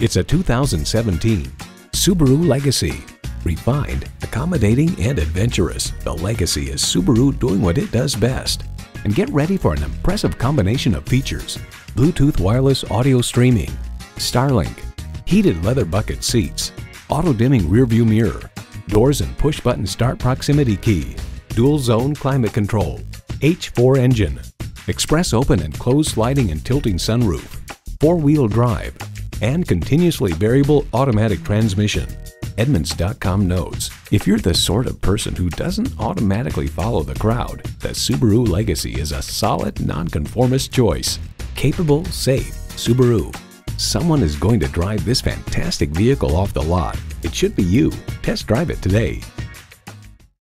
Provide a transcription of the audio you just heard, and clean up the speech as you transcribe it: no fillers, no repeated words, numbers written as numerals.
It's a 2017 Subaru Legacy. Refined, accommodating, and adventurous, the Legacy is Subaru doing what it does best. And get ready for an impressive combination of features: Bluetooth wireless audio streaming, Starlink, heated leather bucket seats, auto-dimming rearview mirror, doors and push-button start proximity key, dual-zone climate control, H4 engine, express open and closed sliding and tilting sunroof, four-wheel drive, and continuously variable automatic transmission. Edmunds.com notes, if you're the sort of person who doesn't automatically follow the crowd, the Subaru Legacy is a solid nonconformist choice. Capable, safe Subaru. Someone is going to drive this fantastic vehicle off the lot. It should be you. Test drive it today.